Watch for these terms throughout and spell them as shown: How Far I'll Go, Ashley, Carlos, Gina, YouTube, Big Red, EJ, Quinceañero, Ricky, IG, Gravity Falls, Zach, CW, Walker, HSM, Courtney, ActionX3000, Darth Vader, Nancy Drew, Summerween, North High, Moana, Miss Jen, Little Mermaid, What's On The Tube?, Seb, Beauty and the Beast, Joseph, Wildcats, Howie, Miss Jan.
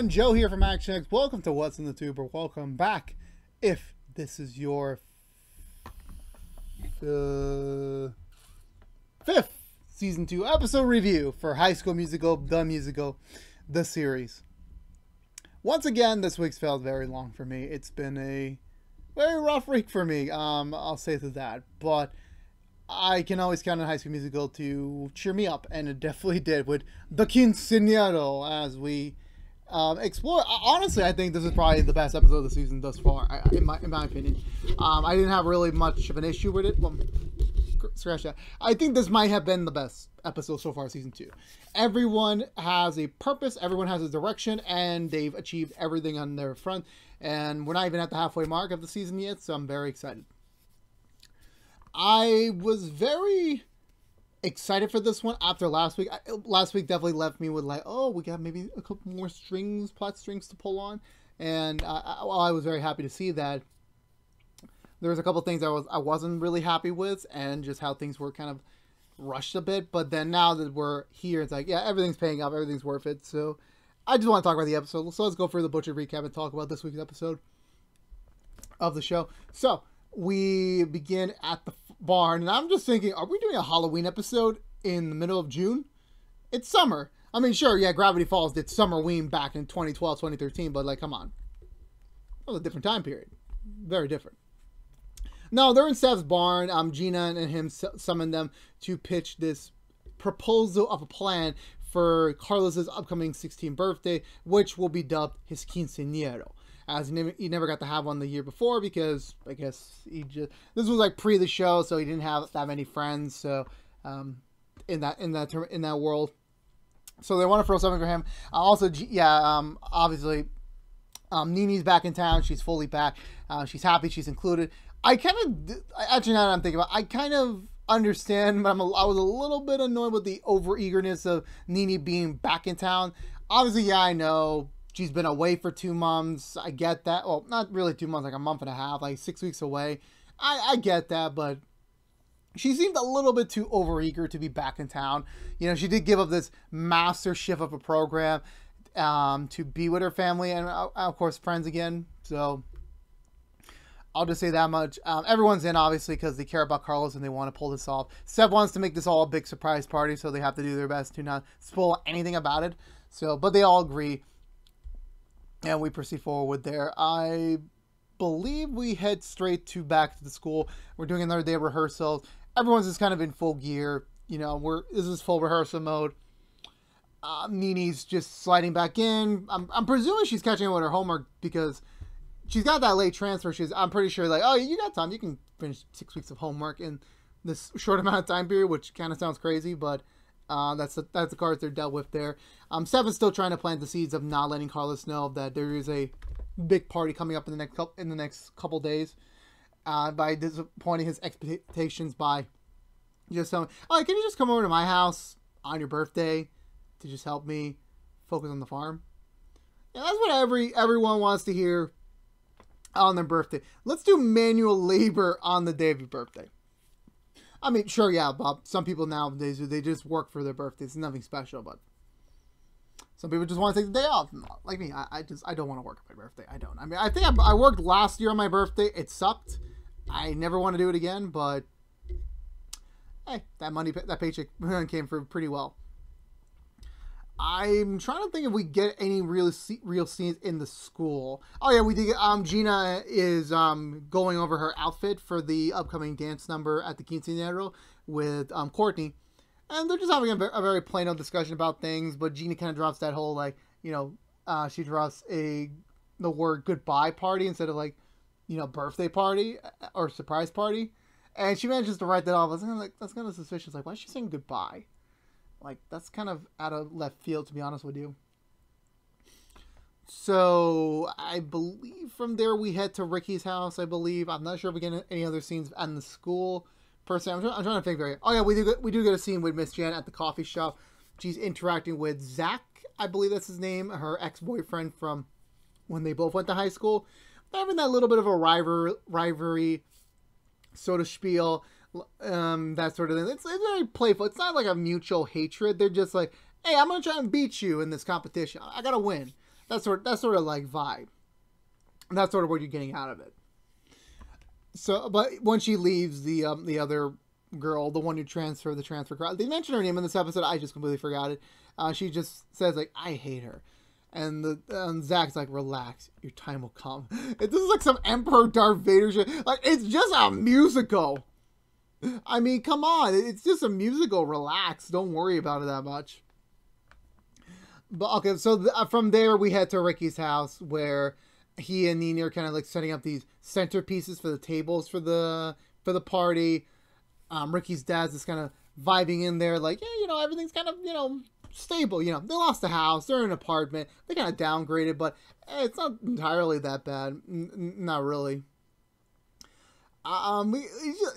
everyone, Joe here from ActionX. Welcome to What's in the Tube, or welcome back if this is your fifth season 2 episode review for High School Musical, The Series. Once again, this week's felt very long for me. It's been a very rough week for me, I'll say to that, but I can always count on High School Musical to cheer me up, and it definitely did with the Quinceañero as we explore. Honestly, I think this is probably the best episode of the season thus far, in my opinion. I didn't have really much of an issue with it. Well, scratch that. I think this might have been the best episode so far, season 2. Everyone has a purpose, everyone has a direction, and they've achieved everything on their front. And we're not even at the halfway mark of the season yet, so I'm very excited. I was very excited for this one after last week. Last week definitely left me with like, oh, we got maybe a couple more plot strings to pull on. And I was very happy to see that. There was a couple things I wasn't really happy with, and just how things were kind of rushed a bit. But then now that we're here, it's like, yeah, everything's paying off. Everything's worth it. So I just want to talk about the episode. So let's go for the butcher recap and talk about this week's episode of the show. So we begin at the barn, and I'm just thinking, are we doing a Halloween episode in the middle of June? It's summer. I mean, sure, yeah, Gravity Falls did Summerween back in 2012, 2013, but like, come on. That was a different time period. Very different. No, they're in Steph's barn. Gina and him summoned them to pitch this proposal of a plan for Carlos's upcoming 16th birthday, which will be dubbed his Quinceañero. As he never got to have one the year before, because I guess this was like pre the show, so he didn't have that many friends. So in that world, so they want to throw something for him. Also, obviously, Nini's back in town. She's fully back. She's happy. She's included. Actually, now that I'm thinking about it, I kind of understand, but I was a little bit annoyed with the over eagerness of Nini being back in town. Obviously, yeah, I know. She's been away for 2 months. I get that. Well, not really 2 months, like a month and a half, like 6 weeks away. I get that, but she seemed a little bit too overeager to be back in town. You know, she did give up this master shift of a program to be with her family and, of course, friends again. So I'll just say that much. Everyone's in, obviously, because they care about Carlos and they want to pull this off. Seb wants to make this all a big surprise party, so they have to do their best to not spoil anything about it. So, but they all agree. And we proceed forward there. I believe we head straight back to the school. We're doing another day of rehearsals. Everyone's just kind of in full gear. You know, this is full rehearsal mode. Nini's just sliding back in. I'm presuming she's catching up with her homework because she's got that late transfer. I'm pretty sure, like, oh, you got time. You can finish 6 weeks of homework in this short amount of time period, which kind of sounds crazy, but that's the cards they're dealt with there. Seb is still trying to plant the seeds of not letting Carlos know that there is a big party coming up in the next couple days, by disappointing his expectations by just telling, "Oh, can you just come over to my house on your birthday to just help me focus on the farm?" Yeah, that's what everyone wants to hear on their birthday. Let's do manual labor on the day of your birthday. I mean, sure, yeah, Bob. Some people nowadays, they just work for their birthdays. It's nothing special, but some people just want to take the day off. Like me, I don't want to work on my birthday. I don't. I mean, I think I worked last year on my birthday. It sucked. I never want to do it again, but hey, that paycheck came through pretty well. I'm trying to think if we get any real scenes in the school. Oh yeah, we did. Gina is going over her outfit for the upcoming dance number at the Quinceañero with Courtney, and they're just having a very plain old discussion about things. But Gina kind of drops that whole, like, you know, she drops the word goodbye party instead of, like, you know, birthday party or surprise party, and she manages to write that off. I was kind of like, that's kind of suspicious. Like, why is she saying goodbye? Like, that's kind of out of left field, to be honest with you. So, I believe from there we head to Ricky's house, I believe. I'm not sure if we get any other scenes at the school. Personally, I'm trying to think very... Oh, yeah, we do get a scene with Miss Jan at the coffee shop. She's interacting with Zach, I believe that's his name, her ex-boyfriend from when they both went to high school. They're having that little bit of a rivalry sort of spiel. That sort of thing. It's very playful. It's not like a mutual hatred. They're just like, hey, I'm gonna try and beat you in this competition. I gotta win. That's sort of like vibe. And that's sort of what you're getting out of it. So, but when she leaves, the other girl, the one who transferred, the transfer crowd, they mentioned her name in this episode. I just completely forgot it. She just says, like, I hate her. And Zach's like, relax, your time will come. This is like some Emperor Darth Vader shit. Like, it's just a musical. I mean, come on. It's just a musical. Relax. Don't worry about it that much. But, okay, so from there, we head to Ricky's house, where he and Nini are kind of like setting up these centerpieces for the tables for the party. Ricky's dad's just kind of vibing in there, like, yeah, you know, everything's kind of, you know, stable. You know, they lost the house, they're in an apartment, they kind of downgraded, but it's not entirely that bad. Not really.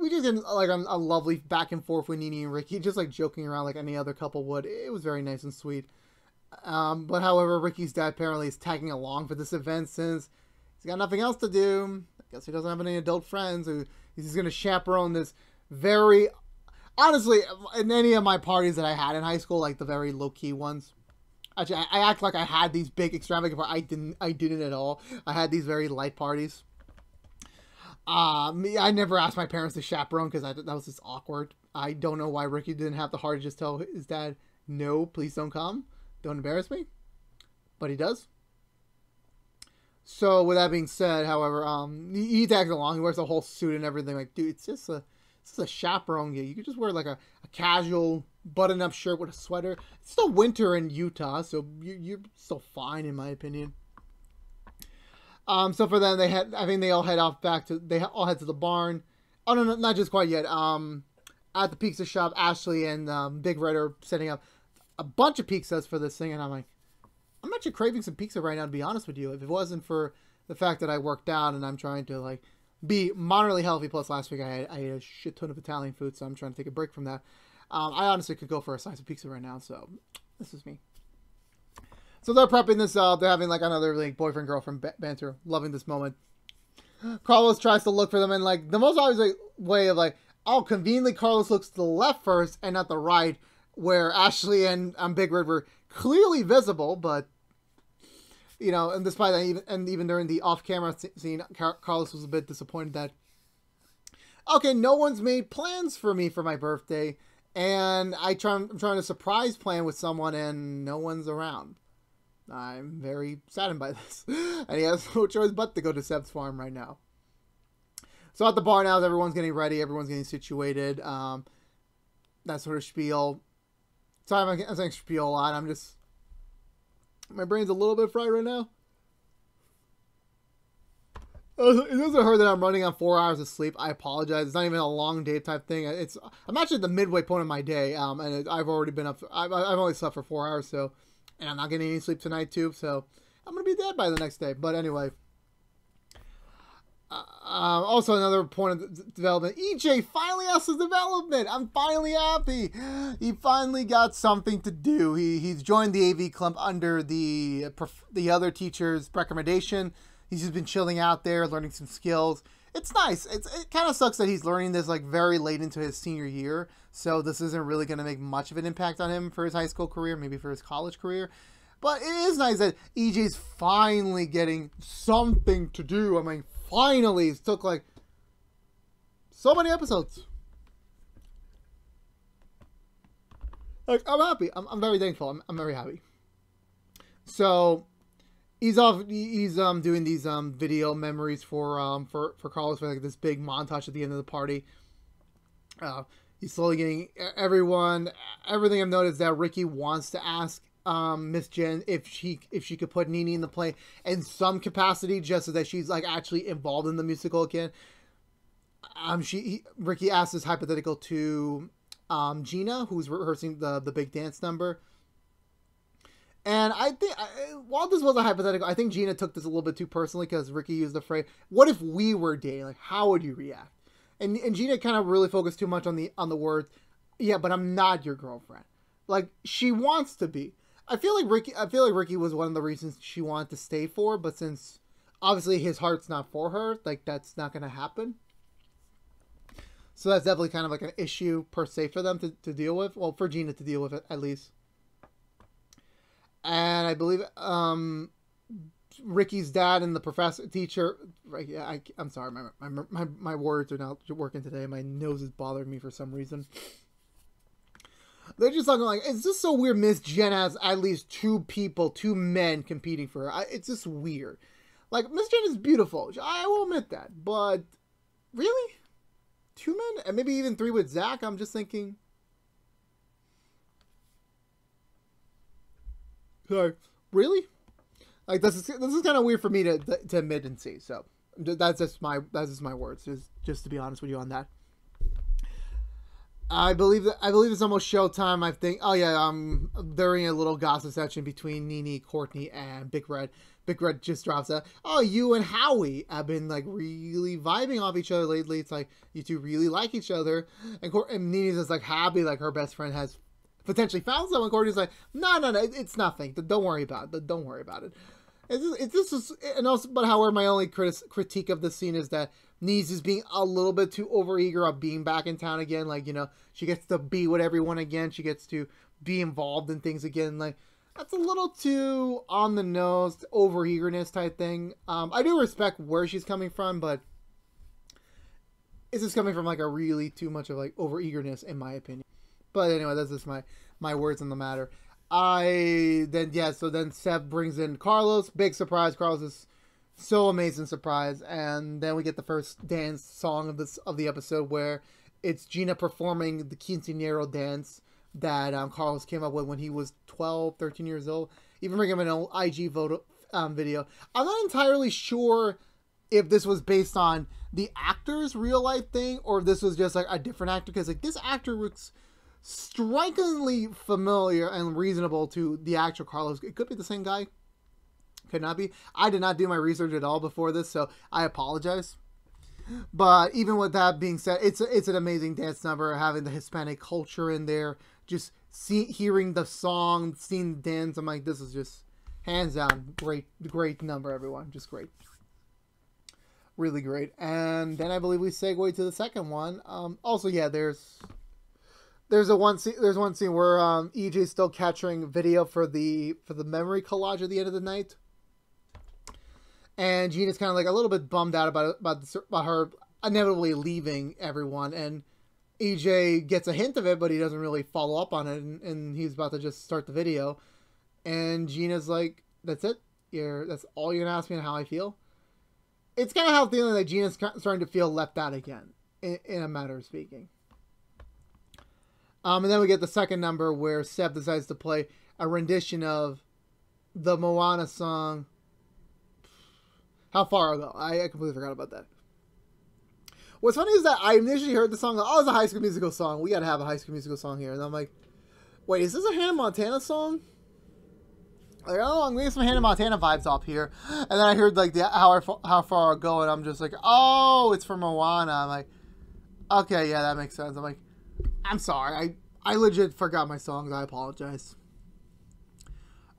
We just did like a lovely back and forth with Nini and Ricky, just like joking around like any other couple would. It was very nice and sweet. But however, Ricky's dad apparently is tagging along for this event since he's got nothing else to do. I guess he doesn't have any adult friends. He's going to chaperone this very, honestly, in any of my parties that I had in high school, like the very low-key ones. Actually, I act like I had these big extravagant parties. I didn't at all. I had these very light parties. I never asked my parents to chaperone because that was just awkward. I don't know why Ricky didn't have the heart to just tell his dad, no, please don't come. Don't embarrass me, but he does. So with that being said, however, he tags along. He wears a whole suit and everything. Like, dude, it's just a chaperone gig. You could just wear like a casual button-up shirt with a sweater. It's still winter in Utah, so you're still fine in my opinion. So for them, they all head to the barn. Oh no, not just quite yet. At the pizza shop, Ashley and Big Red are setting up a bunch of pizzas for this thing, and I'm like, I'm actually craving some pizza right now, to be honest with you. If it wasn't for the fact that I worked out and I'm trying to like be moderately healthy, plus last week I ate a shit ton of Italian food, so I'm trying to take a break from that. I honestly could go for a slice of pizza right now, so this is me. So they're prepping this up. They're having like another like boyfriend girlfriend banter. Loving this moment. Carlos tries to look for them in like the most obvious like way of like, oh, conveniently Carlos looks to the left first and not the right, where Ashley and Big Red were clearly visible, but, you know, and despite that, even during the off-camera scene, Carlos was a bit disappointed that, okay, no one's made plans for me for my birthday, and I'm trying to surprise plan with someone, and no one's around. I'm very saddened by this, and he has no choice but to go to Seb's farm right now. So at the bar now, everyone's getting ready, everyone's getting situated, that sort of spiel. Sorry, I'm saying spiel a lot. I'm just, my brain's a little bit fried right now. It doesn't hurt that I'm running on 4 hours of sleep. I apologize. It's not even a long day type thing. I'm actually at the midway point of my day, and I've already been up. I've only slept for 4 hours, so, and I'm not getting any sleep tonight too. So I'm gonna be dead by the next day. But anyway. Also, another point of development. EJ finally has his development. I'm finally happy. He finally got something to do. He's joined the AV club under the other teacher's recommendation. He's just been chilling out there, learning some skills. It's nice. It kind of sucks that he's learning this like very late into his senior year. So this isn't really going to make much of an impact on him for his high school career, maybe for his college career. But it is nice that EJ's finally getting something to do. I mean, finally, it took like so many episodes. Like, I'm happy. I'm very thankful. I'm very happy. So he's off. He's doing these video memories for Carlos for like this big montage at the end of the party. He's slowly getting everyone. Everything I've noticed that Ricky wants to ask Miss Jen if she could put Nini in the play in some capacity, just so that she's like actually involved in the musical again. Ricky asked this hypothetical to Gina, who's rehearsing the big dance number, and I think while this was a hypothetical, I think Gina took this a little bit too personally, because Ricky used the phrase, "What if we were dating? Like, how would you react?" And Gina kind of really focused too much on the words, "Yeah, but I'm not your girlfriend." Like, she wants to be. I feel like Ricky was one of the reasons she wanted to stay for, but since obviously his heart's not for her, like, that's not going to happen. So that's definitely kind of like an issue per se for them to deal with. Well, for Gina to deal with it, at least. And I believe Ricky's dad and the professor teacher. Right, yeah, I'm sorry, my words are not working today. My nose is bothering me for some reason. They're just talking like, it's just so weird. Miss Jen has at least two men competing for her. It's just weird. Like, Miss Jen is beautiful. I will admit that. But really, 2 men, and maybe even 3 with Zach. I'm just thinking. Sorry, really? Like, this is kind of weird for me to admit and see. So that's just my words. Just to be honest with you on that. I believe it's almost showtime. I think. Oh yeah. During a little gossip section between Nini, Courtney, and Big Red. Big Red just drops that. Oh, you and Howie have been like really vibing off each other lately. It's like you two really like each other. And Nini's just like happy, like her best friend has potentially found someone. Courtney's like, no, it's nothing. Don't worry about it. Don't worry about it. It's just, and also, but however, my only critique of the scene is that Nini's is being a little bit too overeager of being back in town again. Like, you know, she gets to be with everyone again. She gets to be involved in things again. Like, that's a little too on the nose, overeagerness type thing. I do respect where she's coming from, but it's just coming from like a really too much of like overeagerness, in my opinion. But anyway, that's just my words on the matter. So then Seb brings in Carlos. Big surprise. Carlos is so amazing surprise. And then we get the first dance song of the episode, where it's Gina performing the Quinceañero dance that Carlos came up with when he was 12, 13 years old. Even bring him an old IG video. I'm not entirely sure if this was based on the actor's real life thing, or if this was just like a different actor, because like this actor looks strikingly familiar and reasonable to the actual Carlos. It could be the same guy. Could not be. I did not do my research at all before this, so I apologize. But even with that being said, it's an amazing dance number, having the Hispanic culture in there. Just hearing the song, seeing the dance, I'm like, this is just hands down great number, everyone. Just great, really great. And then I believe we segue to the second one. Also, yeah, there's one scene where EJ's still capturing video for the memory collage at the end of the night, and Gina's kind of like a little bit bummed out about her inevitably leaving everyone, and EJ gets a hint of it, but he doesn't really follow up on it, and he's about to just start the video, and Gina's like, that's it? That's all you're gonna ask me on how I feel? It's kind of how I'm feeling, like Gina's starting to feel left out again, in a matter of speaking. And then we get the second number, where Seb decides to play a rendition of the Moana song, How Far I'll Go. I completely forgot about that. What's funny is that I initially heard the song, like, oh, it's a High School Musical song. We got to have a High School Musical song here. And I'm like, wait, is this a Hannah Montana song? Like, oh, I'm getting some Hannah Montana vibes off here. And then I heard, like, How Far I'll Go, and I'm just like, oh, it's from Moana. I'm like, okay, yeah, that makes sense. I'm like, I'm sorry. I legit forgot my songs. I apologize.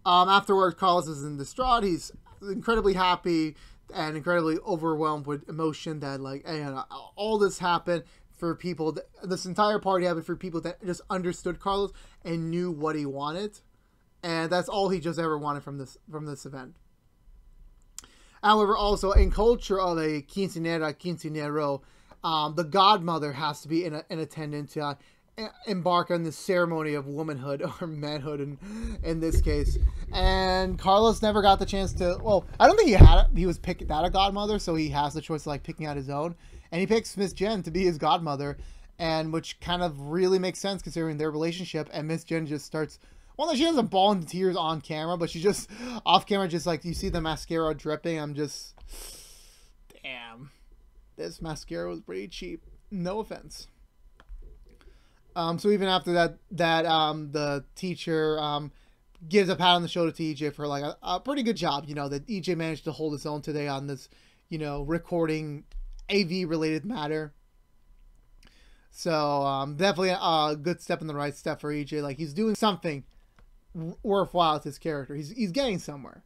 Afterwards, Carlos is in distraught. He's incredibly happy and incredibly overwhelmed with emotion that, like, and all this happened for people that, this entire party happened for people that just understood Carlos and knew what he wanted, and that's all he just ever wanted from this event. However, also in culture of a quinceañero, the godmother has to be in attendance to embark on the ceremony of womanhood, or manhood in this case. And Carlos never got the chance to, well, I don't think he was picked out a godmother, so he has the choice of like picking out his own. And he picks Miss Jen to be his godmother, and which kind of really makes sense considering their relationship. And Miss Jen just starts, well, she doesn't bawl into tears on camera, but she just, off camera, just like, you see the mascara dripping. I'm just, damn. This mascara was pretty cheap. No offense. So even after that the teacher gives a pat on the shoulder to EJ for like a pretty good job, you know, that EJ managed to hold his own today on this, you know, recording AV related matter. So definitely a good step in the right step for EJ. Like, he's doing something worthwhile with his character. He's getting somewhere.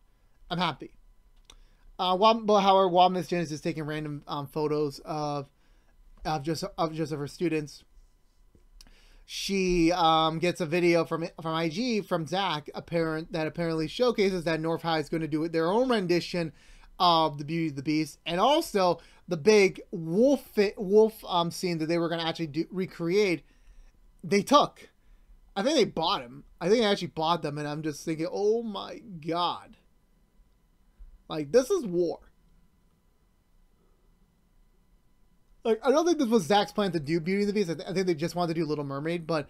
I'm happy. However, while Miss Jen is just taking random photos of just of her students, she gets a video from IG from Zach, apparently showcases that North High is going to do their own rendition of the Beauty and the Beast, and also the big wolf scene that they were going to actually recreate. They took, I think they bought him. I think they actually bought them, and I'm just thinking, oh my god, like this is war. Like, I don't think this was Zach's plan to do Beauty and the Beast. I think they just wanted to do Little Mermaid, but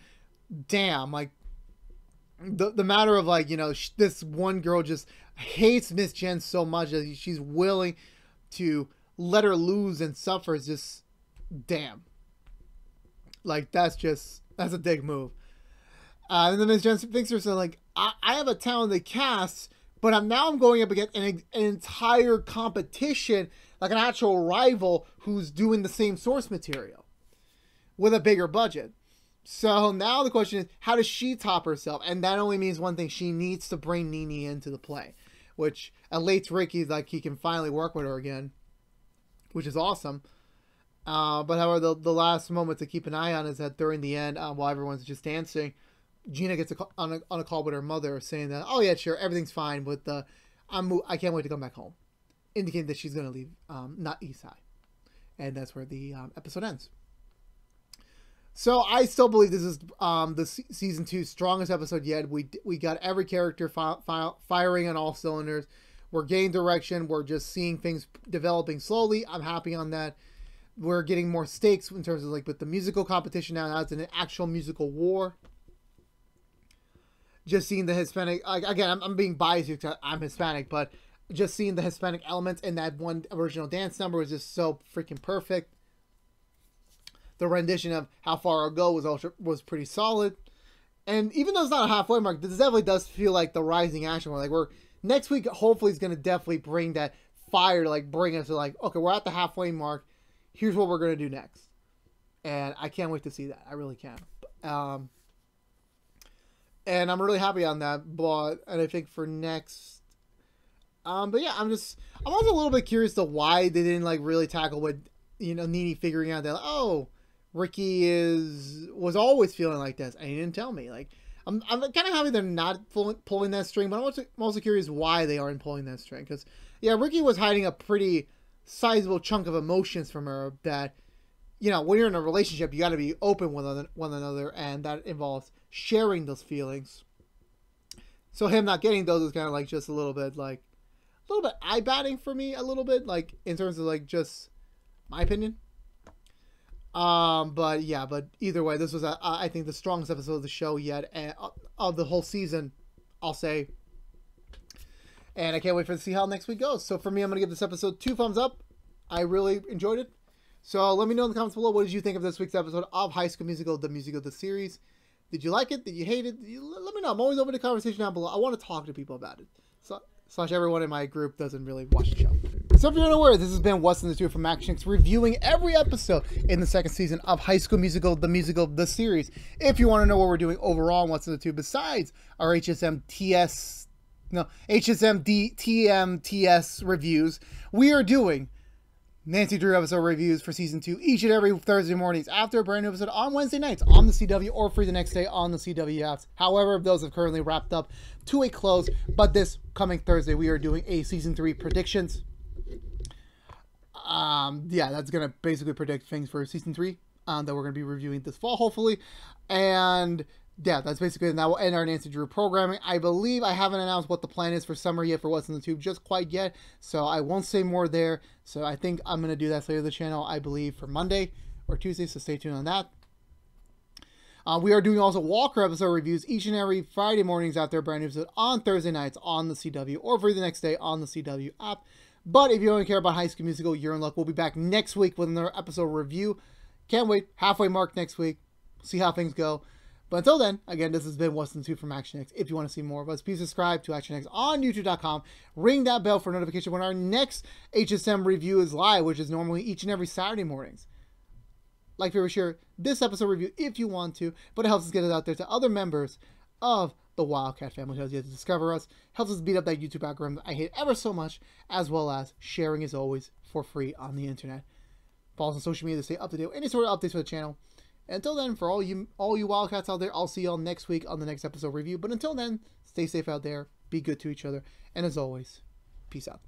damn, like, the matter of, like, you know, this one girl just hates Miss Jen so much that she's willing to let her lose and suffer is just, damn. Like, that's a dick move. And then Miss Jen thinks to herself, like, I have a talented cast, but I'm going up against an entire competition, like an actual rival who's doing the same source material with a bigger budget. So now the question is, how does she top herself? And that only means one thing: she needs to bring Nini into the play, which elates Ricky, like he can finally work with her again, which is awesome. But however, the last moment to keep an eye on is that during the end, while everyone's just dancing, Gina gets on a call with her mother saying that, oh yeah, sure, everything's fine, but I can't wait to come back home, indicating that she's going to leave, not East High. And that's where the episode ends. So I still believe this is the season 2's strongest episode yet. We got every character firing on all cylinders. We're gaining direction. We're just seeing things developing slowly. I'm happy on that. We're getting more stakes in terms of, like, with the musical competition now. Now it's an actual musical war. Just seeing the Hispanic, like, again, I'm being biased because I'm Hispanic, but just seeing the Hispanic elements in that one original dance number was just so freaking perfect. The rendition of How Far I'll Go was pretty solid. And even though it's not a halfway mark, this definitely does feel like the rising action. Like, we're next week, hopefully, is going to definitely bring that fire to, like, bring us to, like, okay, we're at the halfway mark. Here's what we're going to do next. And I can't wait to see that. I really can. And I'm really happy on that, and I think for next, but yeah, I'm also a little bit curious to why they didn't, like, really tackle what, you know, Nini figuring out that, oh, Ricky was always feeling like this, and he didn't tell me. Like, I'm kind of happy they're not pulling that string, but I'm also curious why they aren't pulling that string, because, yeah, Ricky was hiding a pretty sizable chunk of emotions from her that, you know, when you're in a relationship, you got to be open with one another, and that involves sharing those feelings. So him not getting those is kind of, like, just a little bit, like, a little bit eye-batting for me, a little bit, like, in terms of, like, just my opinion. But yeah, but either way, this was, I think, the strongest episode of the show yet, and of the whole season, I'll say. And I can't wait to see how next week goes. So for me, I'm going to give this episode 2 thumbs up. I really enjoyed it. So let me know in the comments below, what did you think of this week's episode of High School Musical, the series? Did you like it? Did you hate it? Let me know. I'm always open to conversation down below. I want to talk to people about it. So, / everyone in my group doesn't really watch the show. So if you're unaware, this has been What's in the Two from ActionX, reviewing every episode in the 2nd season of High School Musical, the series. If you want to know what we're doing overall on What's in the Two, besides our HSMTS reviews, we are doing Nancy Drew episode reviews for season 2 each and every Thursday mornings after a brand new episode on Wednesday nights on the CW, or free the next day on the CW apps. However, those have currently wrapped up to a close, but this coming Thursday, we are doing a season 3 predictions. Yeah, that's going to basically predict things for season 3 that we're going to be reviewing this fall, hopefully. And yeah, that's basically, and that will end our Nancy Drew programming. I believe I haven't announced what the plan is for summer yet for What's in the Tube just quite yet, so I won't say more there. So I think I'm going to do that later on the channel, I believe, for Monday or Tuesday, so stay tuned on that. We are doing also Walker episode reviews each and every Friday mornings out there, brand new episode on Thursday nights on the CW, or for the next day on the CW app. But if you don't care about High School Musical, you're in luck. We'll be back next week with another episode review. Can't wait. Halfway mark next week. See how things go. But until then, again, this has been What's in the Tube from ActionX. If you want to see more of us, please subscribe to ActionX on YouTube.com. Ring that bell for notification when our next HSM review is live, which is normally each and every Saturday mornings. Like, favorite, share this episode review if you want to, but it helps us get it out there to other members of the Wildcat family, tells you to discover us, helps us beat up that YouTube algorithm I hate ever so much, as well as sharing is always for free on the internet. Follow us on social media to stay up to date with any sort of updates for the channel. Until then, for all you Wildcats out there, I'll see y'all next week on the next episode review. But until then, stay safe out there, be good to each other, and as always, peace out.